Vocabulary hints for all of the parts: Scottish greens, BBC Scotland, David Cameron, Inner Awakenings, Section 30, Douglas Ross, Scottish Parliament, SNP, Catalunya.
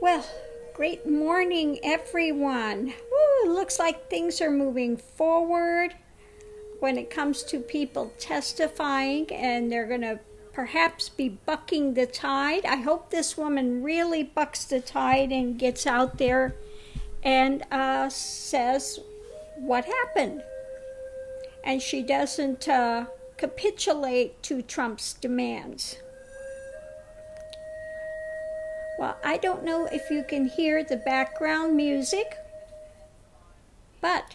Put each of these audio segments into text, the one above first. Well, great morning, everyone. Woo, looks like things are moving forward when it comes to people testifying, and they're going to perhaps be bucking the tide. I hope this woman really bucks the tide and gets out there and says what happened. And she doesn't capitulate to Trump's demands. Well, I don't know if you can hear the background music, but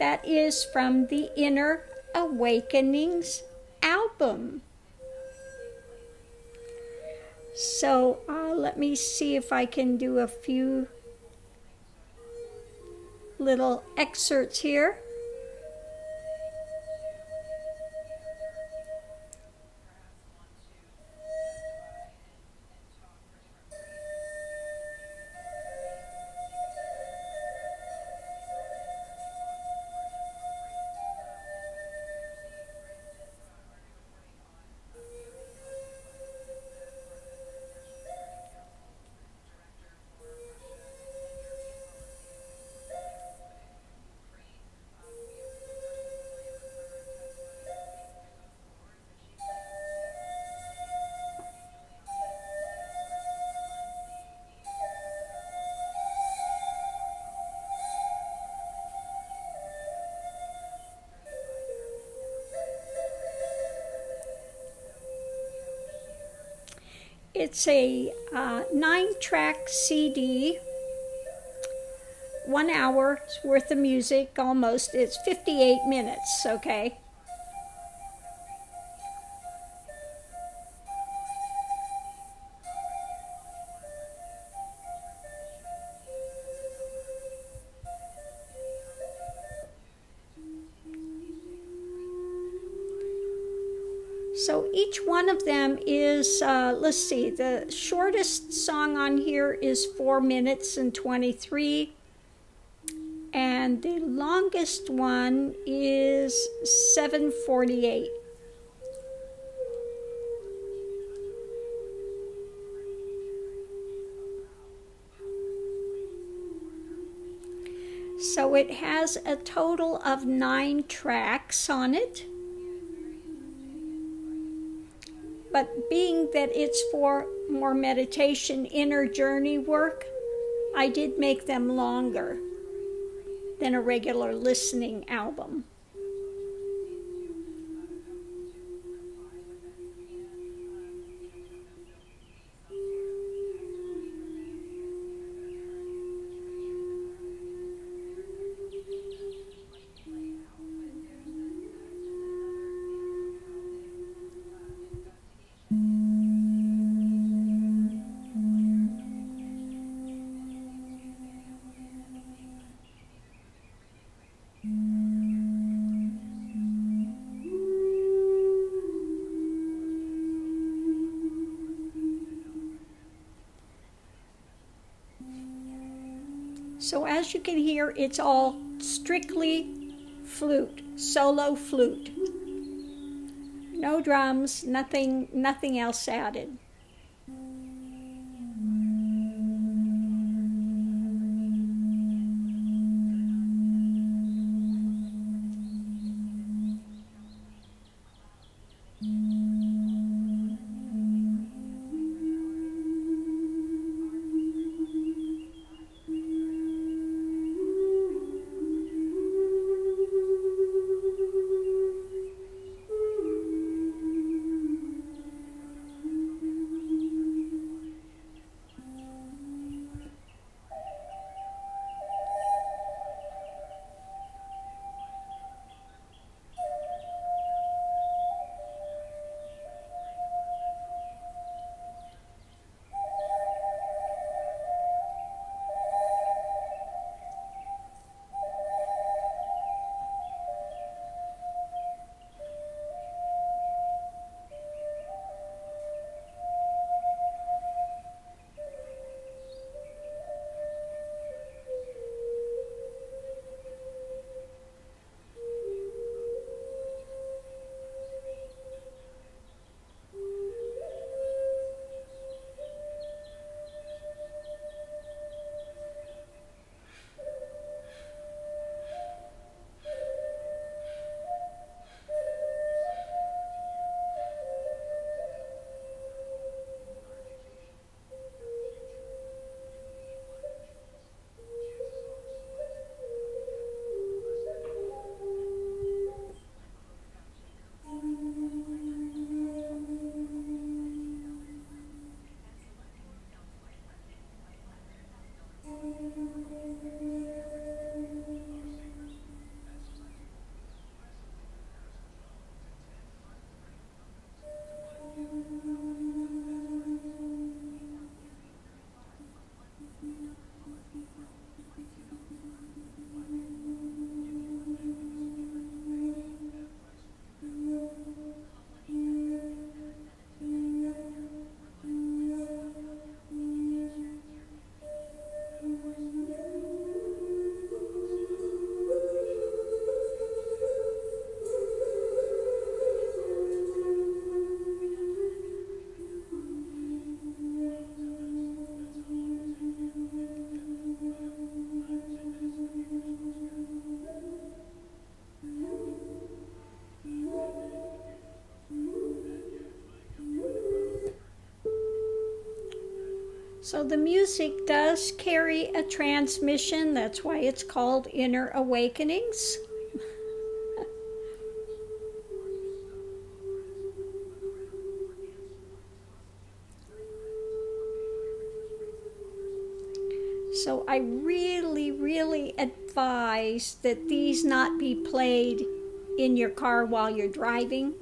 that is from the Inner Awakenings album. So let me see if I can do a few little excerpts here. It's a 9-track CD, 1 hour's worth of music almost. It's 58 minutes, okay? So each one of them is, let's see, the shortest song on here is 4 minutes and 23. And the longest one is 7:48. So it has a total of 9 tracks on it. But being that it's for more meditation, inner journey work, I did make them longer than a regular listening album. So as you can hear, it's all strictly flute, solo flute. No drums, nothing else added. So the music does carry a transmission. That's why it's called Inner Awakenings. So I really advise that these not be played in your car while you're driving.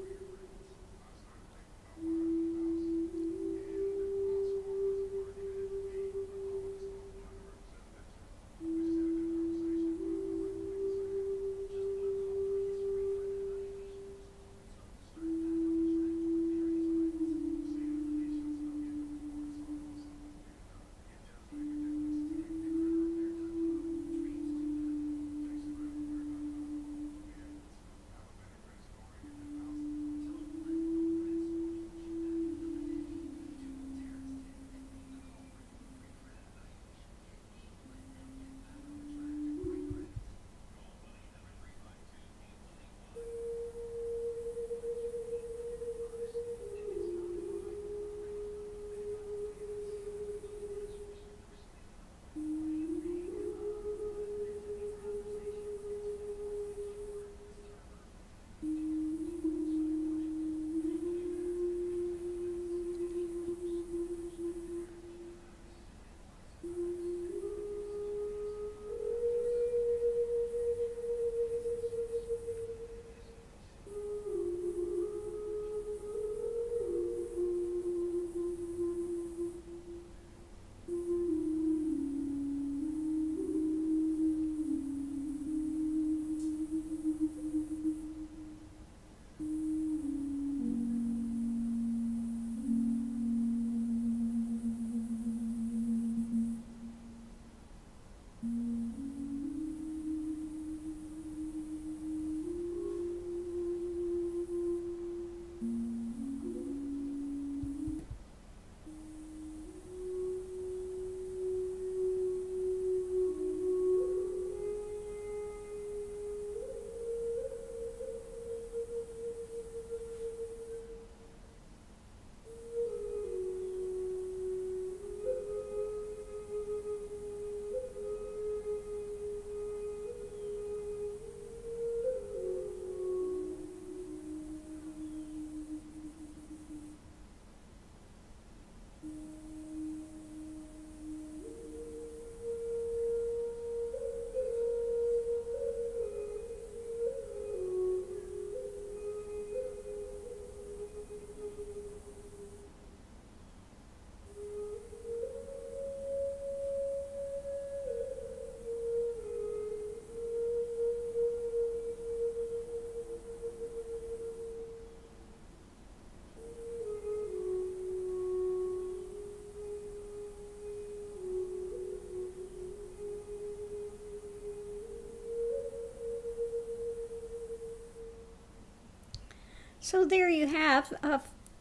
So there you have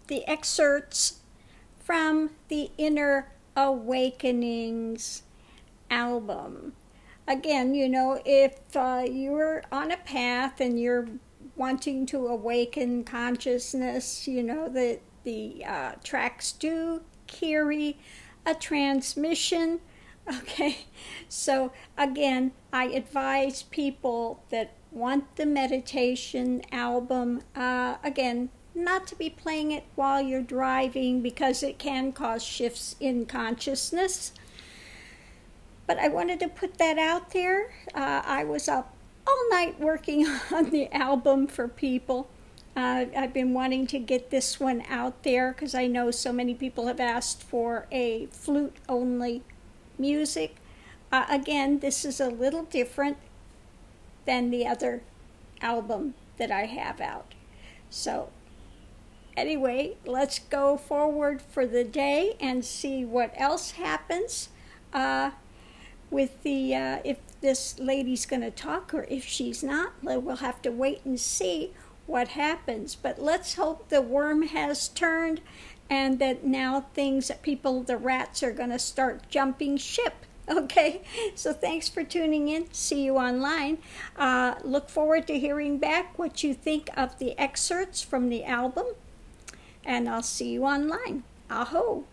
the excerpts from the Inner Awakenings album. Again, you know, if you're on a path and you're wanting to awaken consciousness, you know that the tracks do carry a transmission. Okay, so again, I advise people that want the meditation album, again, not to be playing it while you're driving because it can cause shifts in consciousness. But I wanted to put that out there. I was up all night working on the album for people. I've been wanting to get this one out there because I know so many people have asked for a flute-only music. Again, this is a little different than the other album that I have out. So anyway, let's go forward for the day and see what else happens with the, if this lady's gonna talk or if she's not, we'll have to wait and see what happens. But let's hope the worm has turned and that now things, people, the rats are gonna start jumping ship. Okay, so thanks for tuning in. See you online. Look forward to hearing back what you think of the excerpts from the album. And I'll see you online. Aho!